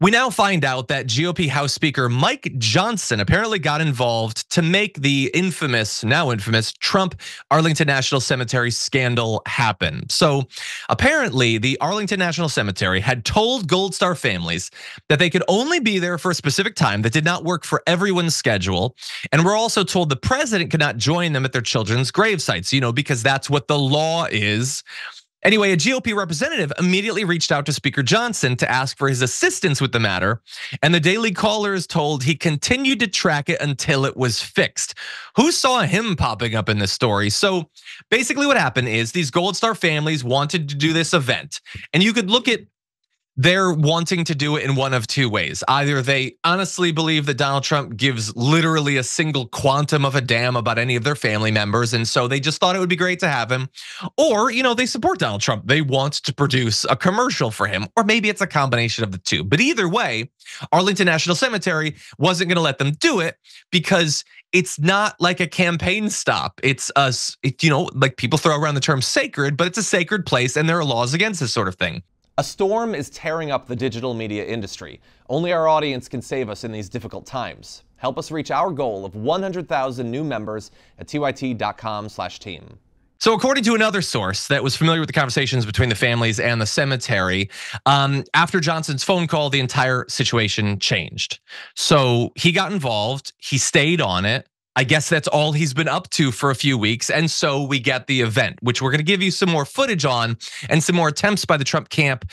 We now find out that GOP House Speaker Mike Johnson apparently got involved to make the infamous, now infamous, Trump Arlington National Cemetery scandal happen. So apparently the Arlington National Cemetery had told Gold Star families that they could only be there for a specific time that did not work for everyone's schedule. And we're also told the president could not join them at their children's gravesites, you know, because that's what the law is. Anyway, a GOP representative immediately reached out to Speaker Johnson to ask for his assistance with the matter, and the Daily Caller is told he continued to track it until it was fixed. Who saw him popping up in this story? So basically what happened is these Gold Star families wanted to do this event, and you could look at they're wanting to do it in one of two ways. Either they honestly believe that Donald Trump gives literally a single quantum of a damn about any of their family members, and so they just thought it would be great to have him. Or, you know, they support Donald Trump. They want to produce a commercial for him, or maybe it's a combination of the two. But either way, Arlington National Cemetery wasn't gonna let them do it because it's not like a campaign stop. It's us, you know, like people throw around the term sacred, but it's a sacred place and there are laws against this sort of thing. A storm is tearing up the digital media industry. Only our audience can save us in these difficult times. Help us reach our goal of 100,000 new members at tyt.com/team. So according to another source that was familiar with the conversations between the families and the cemetery, after Johnson's phone call, the entire situation changed. So he got involved, he stayed on it. I guess that's all he's been up to for a few weeks. And so we get the event, which we're going to give you some more footage on and some more attempts by the Trump camp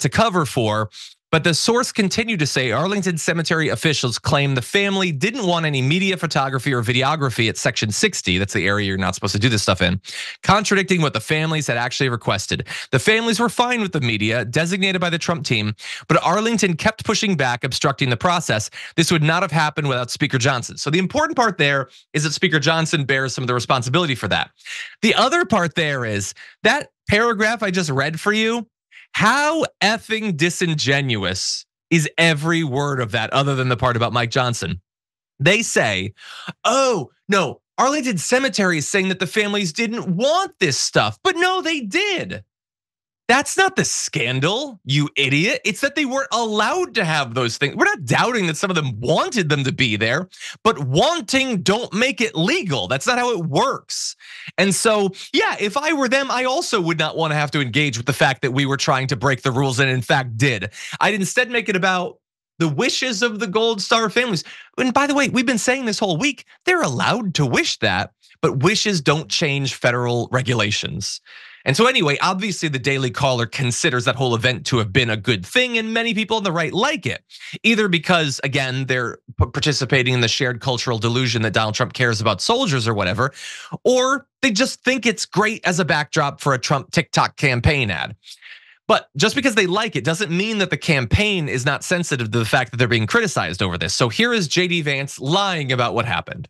to cover for. But the source continued to say Arlington Cemetery officials claim the family didn't want any media photography or videography at Section 60. That's the area you're not supposed to do this stuff in, contradicting what the families had actually requested. The families were fine with the media designated by the Trump team, but Arlington kept pushing back, obstructing the process. This would not have happened without Speaker Johnson. So the important part there is that Speaker Johnson bears some of the responsibility for that. The other part there is that paragraph I just read for you. How effing disingenuous is every word of that other than the part about Mike Johnson? They say, oh, no, Arlington Cemetery is saying that the families didn't want this stuff, but no, they did. That's not the scandal, you idiot. It's that they weren't allowed to have those things. We're not doubting that some of them wanted them to be there, but wanting don't make it legal. That's not how it works. And so, yeah, if I were them, I also would not want to have to engage with the fact that we were trying to break the rules and in fact did. I'd instead make it about the wishes of the Gold Star families. And by the way, we've been saying this whole week, they're allowed to wish that, but wishes don't change federal regulations. And so anyway, obviously the Daily Caller considers that whole event to have been a good thing, and many people on the right like it, either because, again, they're participating in the shared cultural delusion that Donald Trump cares about soldiers or whatever, or they just think it's great as a backdrop for a Trump TikTok campaign ad. But just because they like it doesn't mean that the campaign is not sensitive to the fact that they're being criticized over this. So here is J.D. Vance lying about what happened.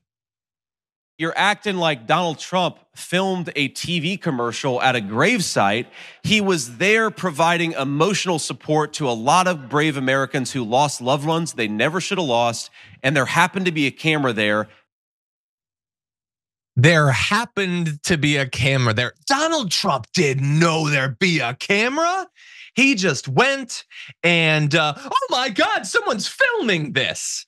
You're acting like Donald Trump filmed a TV commercial at a gravesite. He was there providing emotional support to a lot of brave Americans who lost loved ones they never should have lost, and there happened to be a camera there. There happened to be a camera there. Donald Trump didn't know there'd be a camera. He just went and, oh my God, someone's filming this.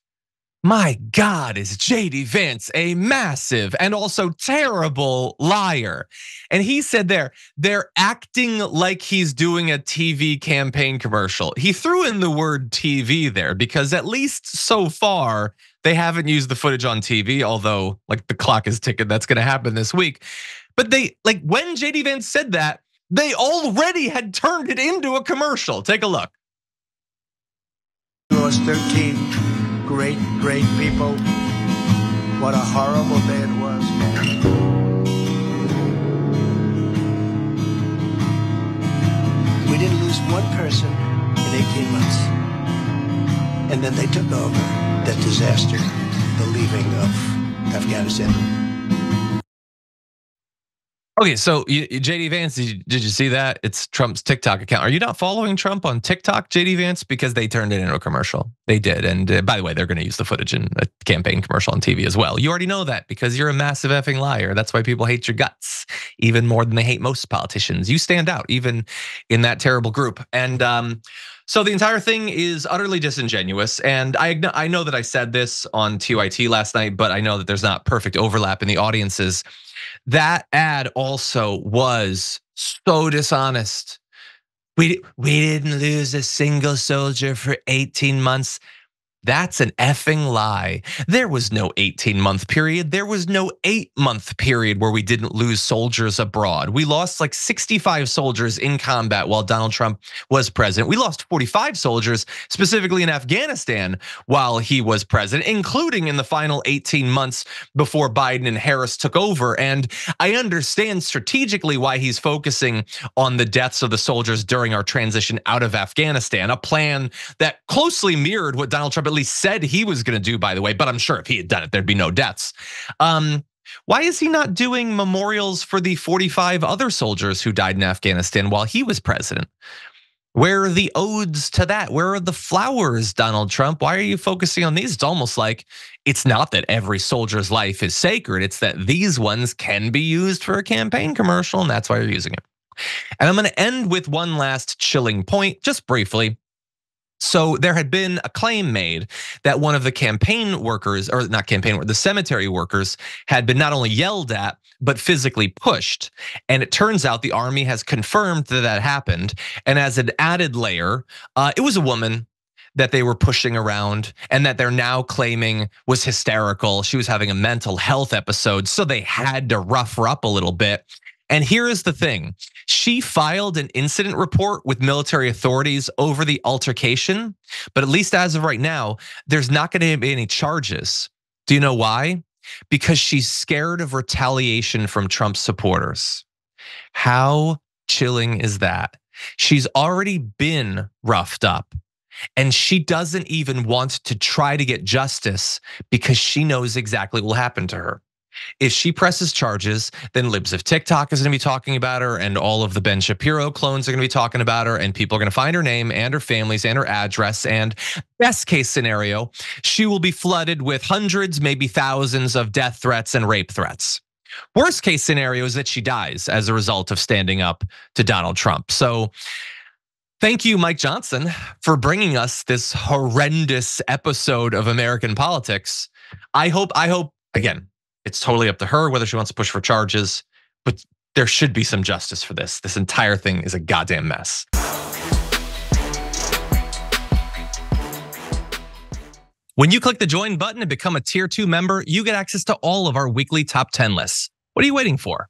My God, is J.D. Vance a massive and also terrible liar? And he said they're acting like he's doing a TV campaign commercial. He threw in the word TV there because at least so far, they haven't used the footage on TV, although like the clock is ticking, that's gonna happen this week. But they, like when J.D. Vance said that, they already had turned it into a commercial. Take a look. Lost 13. Great, great people. What a horrible day it was. We didn't lose one person in 18 months. And then they took over that disaster, the leaving of Afghanistan. Okay, so J.D. Vance, did you see that? It's Trump's TikTok account. Are you not following Trump on TikTok, J.D. Vance? Because they turned it into a commercial. They did, and by the way, they're gonna use the footage in a campaign commercial on TV as well. You already know that because you're a massive effing liar. That's why people hate your guts, even more than they hate most politicians. You stand out, even in that terrible group. And So the entire thing is utterly disingenuous. And I know that I said this on TYT last night, but I know that there's not perfect overlap in the audiences. That ad also was so dishonest. We didn't lose a single soldier for 18 months. That's an effing lie. There was no 18-month period. There was no 8-month period where we didn't lose soldiers abroad. We lost like 65 soldiers in combat while Donald Trump was president. We lost 45 soldiers, specifically in Afghanistan, while he was president, including in the final 18 months before Biden and Harris took over. And I understand strategically why he's focusing on the deaths of the soldiers during our transition out of Afghanistan, a plan that closely mirrored what Donald Trump at least said he was going to do, by the way, but I'm sure if he had done it, there'd be no deaths. Why is he not doing memorials for the 45 other soldiers who died in Afghanistan while he was president? Where are the odes to that? Where are the flowers, Donald Trump? Why are you focusing on these? It's almost like it's not that every soldier's life is sacred. It's that these ones can be used for a campaign commercial, and that's why you're using it. And I'm going to end with one last chilling point, just briefly. So there had been a claim made that one of the campaign workers, or not campaign, the cemetery workers had been not only yelled at, but physically pushed. And it turns out the army has confirmed that that happened. And as an added layer, it was a woman that they were pushing around and that they're now claiming was hysterical. She was having a mental health episode, so they had to rough her up a little bit. And here is the thing. She filed an incident report with military authorities over the altercation, but at least as of right now, there's not going to be any charges. Do you know why? Because she's scared of retaliation from Trump's supporters. How chilling is that? She's already been roughed up, and she doesn't even want to try to get justice because she knows exactly what will happen to her. If she presses charges, then Libs of TikTok is going to be talking about her, and all of the Ben Shapiro clones are going to be talking about her, and people are going to find her name and her families and her address. And best case scenario, she will be flooded with hundreds, maybe thousands of death threats and rape threats. Worst case scenario is that she dies as a result of standing up to Donald Trump. So thank you, Mike Johnson, for bringing us this horrendous episode of American politics. I hope again, it's totally up to her whether she wants to push for charges, but there should be some justice for this. This entire thing is a goddamn mess. When you click the join button and become a tier 2 member, you get access to all of our weekly top 10 lists. What are you waiting for?